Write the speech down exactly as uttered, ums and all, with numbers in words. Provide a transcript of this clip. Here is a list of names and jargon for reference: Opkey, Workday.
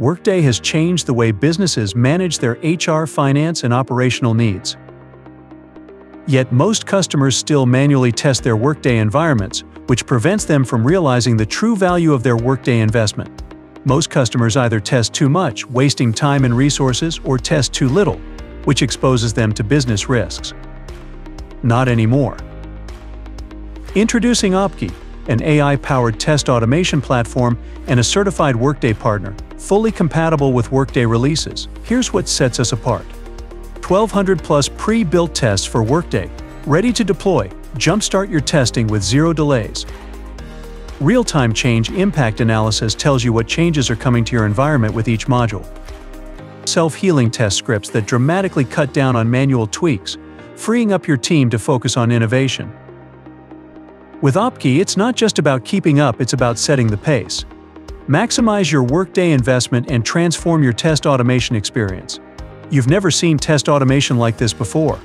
Workday has changed the way businesses manage their H R, finance, and operational needs. Yet most customers still manually test their Workday environments, which prevents them from realizing the true value of their Workday investment. Most customers either test too much, wasting time and resources, or test too little, which exposes them to business risks. Not anymore. Introducing Opkey, an A I-powered test automation platform and a certified Workday partner, fully compatible with Workday releases. Here's what sets us apart. twelve hundred plus pre-built tests for Workday, ready to deploy. Jumpstart your testing with zero delays. Real-time change impact analysis tells you what changes are coming to your environment with each module. Self-healing test scripts that dramatically cut down on manual tweaks, freeing up your team to focus on innovation. With Opkey, it's not just about keeping up, it's about setting the pace. Maximize your Workday investment and transform your test automation experience. You've never seen test automation like this before.